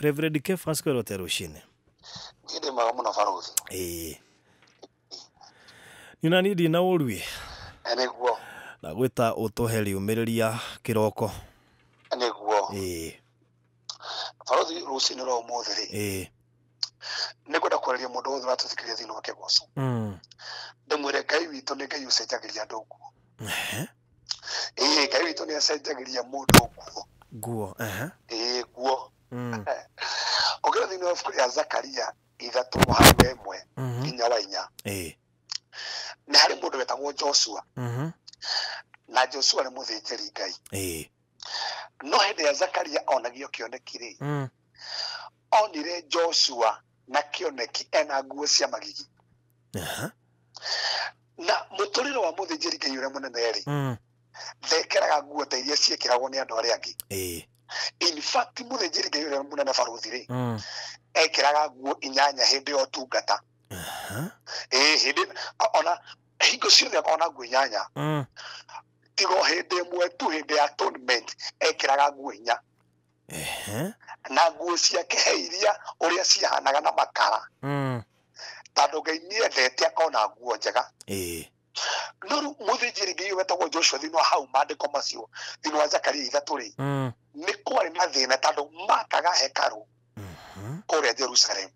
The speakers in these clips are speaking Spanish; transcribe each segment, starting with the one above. Reverend K. Faskaro Teroshine. Didi Maramuna Farozi. Eh. Yunani di na olwi. Enegwo. Na gwita utuheli umiriria kiroko. Enegwo. Eh. Farozi rucini ro umuthiri. Eh. Nekwenda kwareria mundu wothe watuthikiriria thini wake goco. Mm. Ndimwire Ngai witu ni Ngai ucenjagiria andu nguo. Eh. Eh, Ngai witu ni acenjagiria mundu nguo. Guo, eh, guo. Ogera thini wa bukuri ya Zakaria 3:1 nginya 4. Eh. Na hari mundu wetagwo Joshua. Na Joshua ni muthinjiri Ngai. Eh. No hindi ya Zakaria onagio kionekire. Onire Joshua na kioneki ena nguo cia magigi. Na muturiro wa muthinjiri Ngai uria munene eri. Thekeraga nguo ta iria ciekiragwo ni andu aria angi. Eh. In fact muthinjiri Ngai uria munene Faruthiri. Ekeraga nguo inyanya hindi ya utungata. Eh hindi ona hingo ciothe ona nguo inyanya. Tigo hindi mwe tu hindi ya atonement ekeraga nguo inya. Na nguo ciake he iria uria cihanaga na makara. Tando Ngai niendete akona nguo njega. Eh. Nuru muthinjiri Ngai wetagwo Joshua thini wa hau mandiko macio thini wa Zakaria 3. Ni kwari mathina tando makaga hekaru kuria Jerusalem.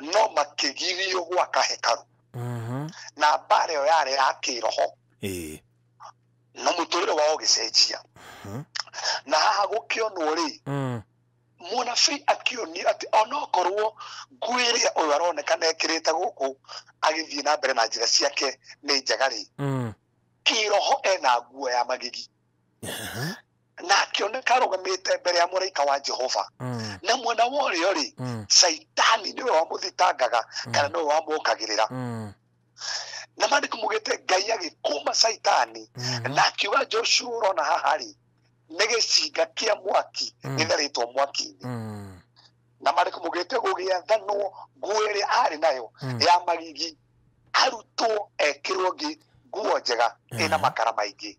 No makigirio gwaka hekaru. Na bare yo yare akiroho. No muturire wao gicenjia. Na haha gukionwo ri munafi akionia ati onokorwo nguiria uyu aronekana ekirite guku agithie na mbere na njira ciake ni njagari. Kiroho ena nguo ya magigi. Na akioneka arugamite mbere ya muraika wa Jehova. Na mwena worio ri Saitani niwe wamuthitangaga kana niwe wamukagirira. Na mandiko mugite Ngai agikuma Saitani na akiuga Joshua urona haha ri negesiga kia mwaki itharitwo mwaki. Na mariko mugite gugia thano guere ari nayo ya magigi arutwo ekirogi guo njega ina makara maingi.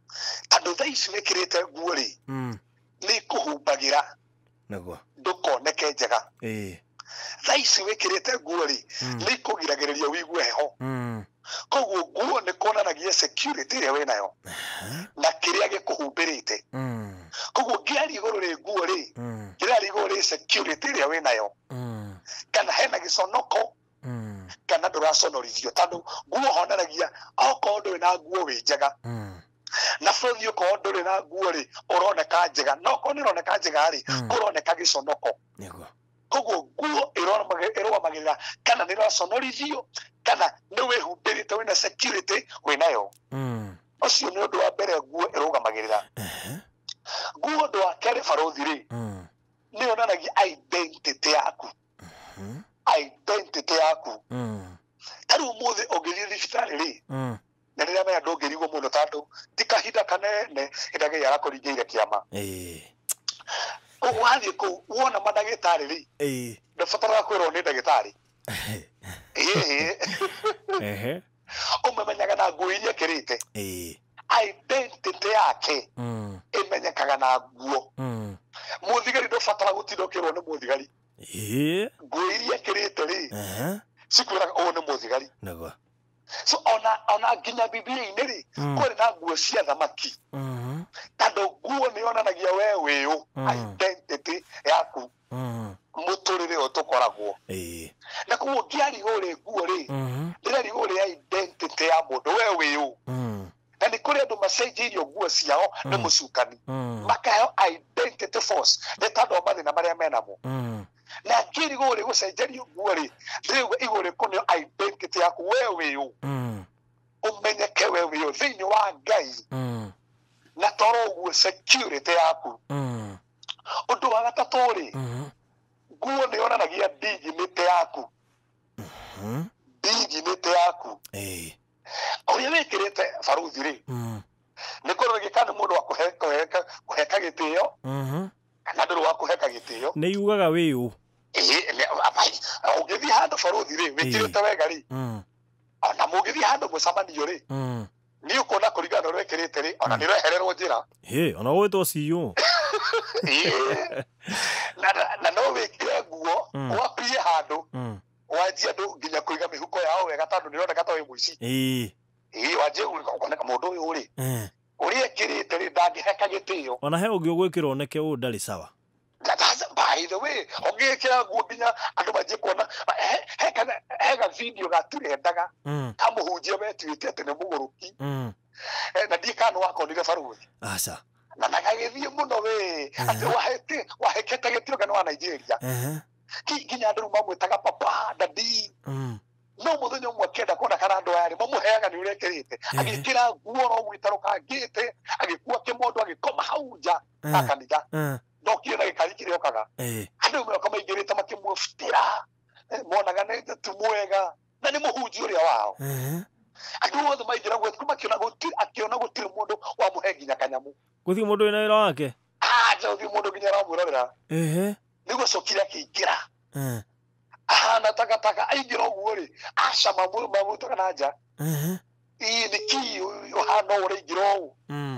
Andu thaici mekirite nguo ri ni kuhumbagira naguo ndukoneke njega. Thaici wekirite nguo ri ni kugiragiriria wiigue heho. Koguo nguo ni konanagia security iria we nayo na kiria gikuhumbirite. Koguo ngiari iguru ri nguo ri ngiari iguru ri security iria we nayo kana hena giconoko kana nduraconorithio tondu nguo honanagia okorwo nduri na nguo wi njega. Na Farothi okorwo nduri na nguo ri uroneka njega no okorwo ni uroneka njega ri kuroneka giconoko. Koguo nguo irũgamagĩrĩra kana nĩ ũraconorithio kana nĩ wĩhumbĩrĩte wĩna security wĩnayo. Ũcio nĩ ũndũ wa mbere nguo irũgamagĩrĩra. Nguo ũndũ wa kerĩ Farothi rĩ nĩ yonanagia identity yaku. Identity yaku. Ta rĩu mũthĩ ũngĩthiĩ thibitarĩ rĩ na rĩrĩa maya ndũngĩrigwo mũno tondũ ti kahinda kanene ĩndagĩi arakũringĩire kĩama. Wathiĩ kũu wona mandagĩtarĩ rĩ ndabataraga kwĩrwo nĩ ndagĩtarĩ. Ũmamenyaga na nguo iria ekĩrĩte. Identity yake ĩmenyekaga na nguo. Mũthigari ndabataraga gũtinda ũkĩrwo nĩ mũthigari. Nguo iria ekĩrĩte rĩ cikwĩraga ũyũ nĩ mũthigari. So ona nginya Bibilia-inĩ rĩ kũrĩ na nguo cia thamaki. Tando nguo ni yonanagia wewe yo identity yaku muturire utukoragwo. Na koguo ngiari uri nguo ri ndiri uri identity ya mundu wewe yo. Na ni kuri andu macenjirio nguo ciao ni mucukani makaheo identity force ni tando mathi na maria menamo. Na ngiri uri gucenjerio nguo ri ndiri iguri kunio identity yaku wewe yo umenyeke wewe yo thini wa Ngai. Na toro security yaku. Undu wa gatatu ri nguo nionagia ndigi nite yaku ndigi nite yaku oya wikirite baruthi ri nikoro gikana mundu wakuheka kuheka gitio kana nduru wakuheka gitio ni yugaga wiu ugethi handu baruthi ri wikirite wega ri ona mugethi handu gucamaniyo ri ni ukona kuringana na wikirite ri ona nirehererwo njira ona gwitwo ciyo na no wekire nguo wakurie handu wajia ndu nginya kuiga mihuko yao wega tondu nironeka ta wi muici wajia ukoneka mundu uyu ri uria ekirite ri ndangiheka gitio ona he ungi ugwikira oneke u ndari sawa. By the way, ongekira nguo nginya andu majie kuona heka video gaturendaga kamuhunjie wetwite ati ni muguruki na ndikana wakonire baruthi aca na nagagithie muno we ati wahekete gitiro kana wa Nigeria kinya andu mamwitaga papa dadi no muthenya umwe akenda kuona kana andu aya ri mamuheaga ni uria ekirite agikira nguo no gwitaruka ngite agikua kimondo agikoma hau nja akaniga ndoki na gikari okaga andu me kama ingirite makimufutira monaga ne tumwega na ni muhunji uria wao andu othe maingira gwetuma kiona gutiri akiona gutiri mundu wa muhenginya kanyamu guthi mundu ina wira wake aja uthi mundu nginya ramurorera nigo cokira kiingira ahana takataka aingira uguo ri aca mamuto kana nja niki uhano uri ngiro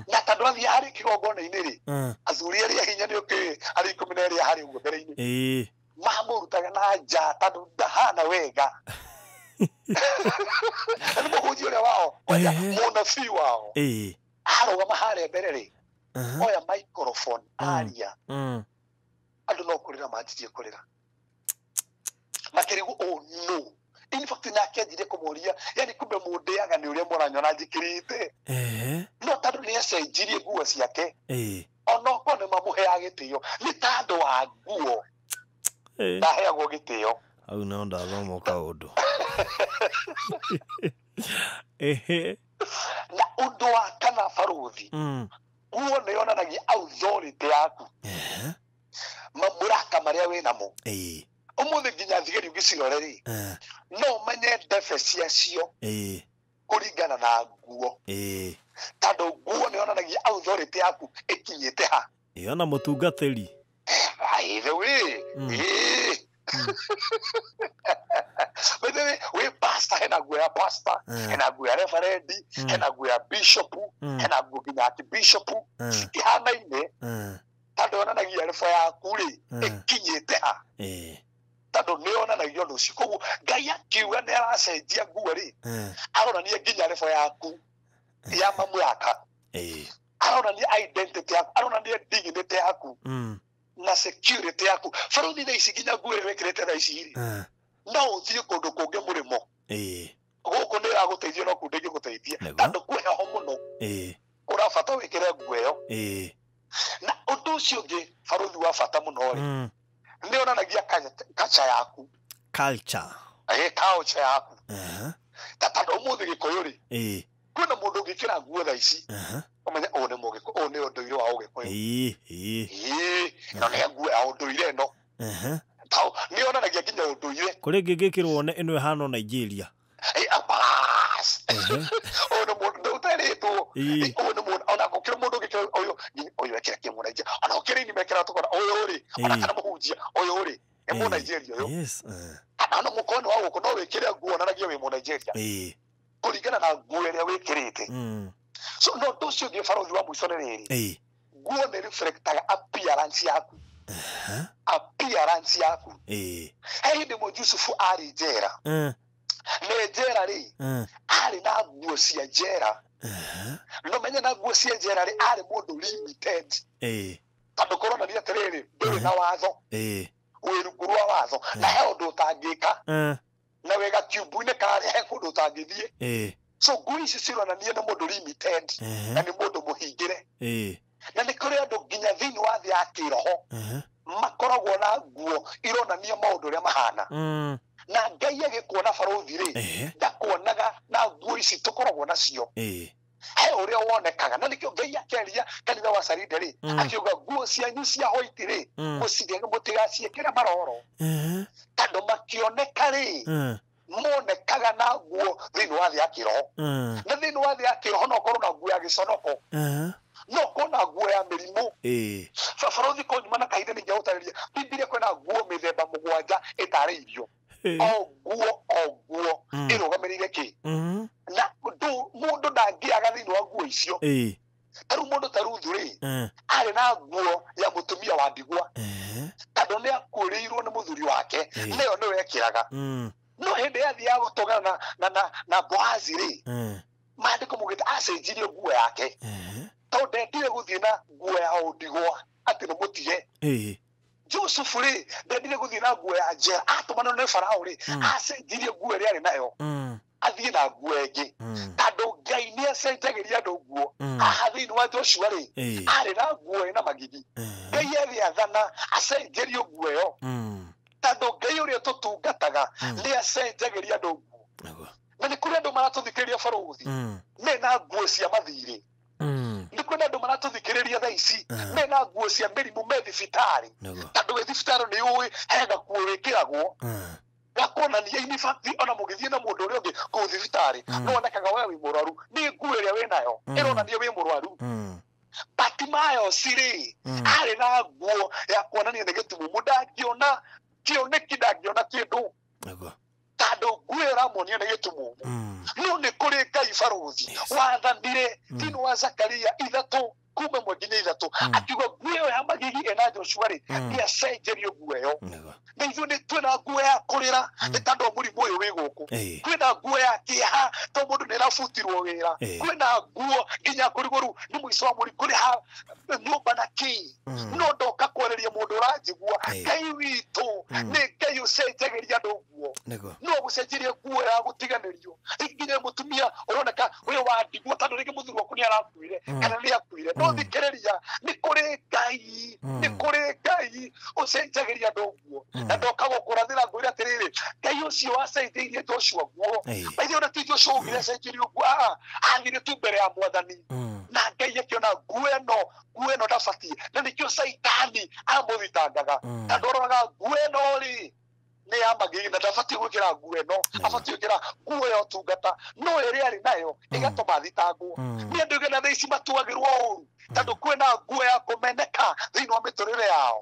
na tandu athi hari kigongona ini ri athuri ari ahinya ni uki ari 10 ri hari uguo mbere ini mamurutaga na nja tandu ndahana wega ani muhunji uria wao oya munabii wao arugama haria mbere ri oya microphone aria andu no kurira matitie kurira makirigu no in fact na kejire kumuria yani kumbe mundeaga ni uria muranyona njikirite no tandu ni acenjirie nguo ciake ono ko ni mamuheaga gitio ni tandu wa nguo ndaheagwo gitio au no ndathoma kaundu na undu wa kana baruthi nguo nionanagia authority yaku mamuraka maria winamo umuthi nginya thigari ugicirore ri no manye deficit acio kuringana na nguo tando nguo nionanagia authority yaku ikinyite ha ona mutungatiri either way Mwenye we pastor hena guya pastor hena guya referendi hena guya bishopu hena guya archbishopu ihana ine tando onanagia refo yaku ri ikinyite ha tando nionanagia nducio koguo Ngai akiuga ni aracenjia nguo ri aronania nginya refo yaku ya mamwaka aronania identity yaku aronania dignity yaku na security yaku faruthi na isiginya nguo irekirite na iciri no uthie kundu kungi murimo guku ni aguteithia no kundu ingiguteithia tandu kweha ho muno urabata wikire nguo iyo na undu ucio ungi faruthi wa bata muno ri ni onanagia culture yaku culture yaku ta tandu umuthi gikuyu ri kwina mundu ungikira nguo tha ici omenya one mogiko one ondoiro wa ugikoyo na ne nguo ondoire no tao ni onanagia nginya ondoire kuri ngingikirwo one ino hano Nigeria apas ono mundu uteritwo ono mundu ona gukira mundu ungikira oyo oyo akira kimu Nigeria ona ukiri ni mekira tukona oyo ri ona kana muhunjia oyo ri e mu Nigeria yo ana mukono wa gukono wikire nguo onanagia wi mu Nigeria kuringana na nguo iria wikirite so no docio ndio farothi wa mwico niriri nguo ni reflectaga appearance yaku appearance yaku hei ndi Yusufu ari jera ni jera ri ari na nguo cia jera no menya na nguo cia jera ri ari mundu limited tandu korona ni atiriri nduri na watho wirunguru wa watho na he undu utangika na wega tubuine kari he kundu utangithie so ngui ici cironania na mundu limited na ni mundu muhingire na ni kuri andu nginya thiini wa thi ya kiroho makoragwo na nguo ironania maundu uria mahana na Ngai agikuona baruthi ri ndakuonaga na nguo ici tukoragwo nacio I already won the Kaga. None of you get your Canada was a reader. I feel go see and you see a hoity. Was sitting about the Asia Kerabaro. Tadomakio Necari. More the Kagana go Rinua the Akiro. The Rinua the Akiro Honocorona Guagisonoco. No kona guya melimo safarozi ko mana kaide ni jauta ri bibire ko na guo metheba mugwanja etare ibyo oguo irugamirire ki na do mundu ndangiaga ni no guo icio taru mundu taru thuri ari na guo ya mutumia wa ndigwa tadone akurirwo ni muthuri wake niyo ni wekiraga no hinde ya thiago togana na boazi ri mande ko mugita acenjirio guo yake todo de que eu dina guerra ou digo até no motivo eu sofri de que eu dina guerra já ato mano não é faraure a se diria guerra ali na eu a dina guerra tá do ganhar se entregar do guo a havia no ato chuari a dina guerra na magidi ganhar e a dana a se diria guerra tá do ganhar e ato tu gataga lhe a se entregar do guo mas quando do mano todo queria faraure me na guerra se amadire Nikwenda domanato dikereria tha ici mena guo cia mirimu me thibitari tandu thibitari ni uwe hena kuwekiragwo gakona ni ini fakti ona mugithie na mundu uri ungi ku thibitari no onekaga we wi murwaru ni nguo iria we nayo ironania wi murwaru patimayo siri ari na guo ya kuonania ni gitumu mudangiona kioneki kindu tado guera monia na yetumu no ne kore kai farozi wathandire thini wa Zakaria ithatu kuma mwengine ithatu akiuga gueo ya magigi ena Joshua ri ya senjerio gueo na ithu ni twina guo ya kurira ni tando murimu uyu wi guku kwina guo ya kiha to mundu ni rafutirwo wira kwina guo ginya kuriguru ni muiso wa muri kuri ha nyumba na ki no ndoka kwereria mundu urajigua kai witu ni kai usenjeria ndu no gucenjirie guo ya gutiganirio ingine mutumia uroneka we wa ndigwa tando rigi muthuri waku ni arakuire kana ni akuire no thikereria ni kore kai ucenjagia nduguo na ndoka gukurathira nguire atiriri kai ucio wacenjirie Joshua guo baithe ona ti Joshua ugire cenjirie guo athire tu mbere ya Mwathani na ngai akiona guo eno ndabatie na nikio Saitani amuthitangaga tandoraga guo eno ri ne amagina ndabati gukira nguo no abati gukira nguo ya utungata no iri ari nayo igatoma thitanguo ni andu gena thaici matuagirwo uru tandu kwina nguo ya kumeneka thini wa miturire yao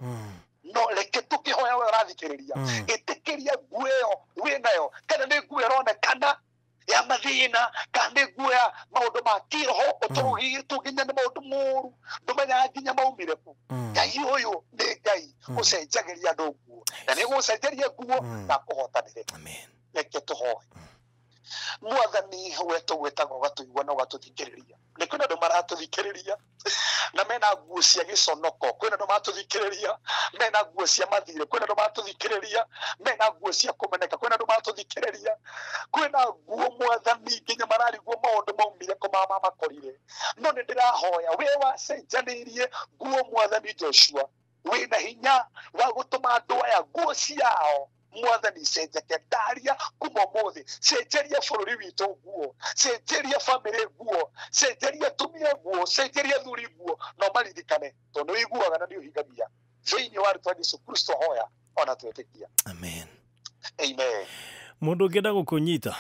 no leke tukihoya we rathikiriria itikiria nguo yo we nayo kana ni nguo ironekana ya mathina kana ni nguo ya maundu ma kiroho utugi tuginya ni maundu muru ndumenya nginya maumire ku ngai uyu ni ngai ucenjagiria ndu na ni gucenjeria nguo na kuhotanire reke tuhoe Mwathani wetu wetagwo gatuigwa no gatuthikireria ni kwina andu maratuthikireria na mena nguo cia giconoko kwina andu maratuthikireria mena nguo cia mathire kwina andu maratuthikireria mena nguo cia kumeneka kwina andu maratuthikireria kwina nguo Mwathani nginya marariguo maundu maumire kumama makorire no ni ndirahoya we wacenjanirie nguo Mwathani Joshua wina hinya wa gutuma andu aya nguo ciao Mwathani cenjeke ndaria kuma mothe cenjeria bururi witu nguo cenjeria family nguo cenjeria tumia nguo cenjeria thuri nguo no maririkane tondu iguaga na ni uhingagia thini wa ritwa Jesu Kristo hoya ona twetekia amen mundu ngenda gukunyita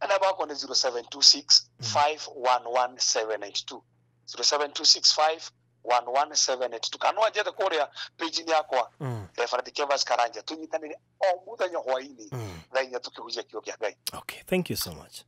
ana bako ni 0726511782 07265 11782 kana waje the korea page ni yakwa referred Kevas Karanja tunyitanire o muthenya hwaini thaini tukihujia kio kia Ngai. Okay, thank you so much.